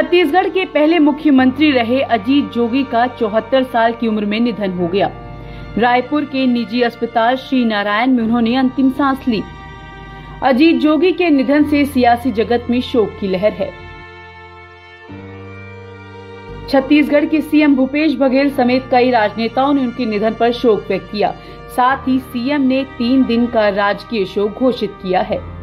छत्तीसगढ़ के पहले मुख्यमंत्री रहे अजीत जोगी का 74 साल की उम्र में निधन हो गया। रायपुर के निजी अस्पताल श्री नारायण में उन्होंने अंतिम सांस ली। अजीत जोगी के निधन से सियासी जगत में शोक की लहर है। छत्तीसगढ़ के सीएम भूपेश बघेल समेत कई राजनेताओं ने उनके निधन पर शोक व्यक्त किया। साथ ही सीएम ने 3 दिन का राजकीय शोक घोषित किया है।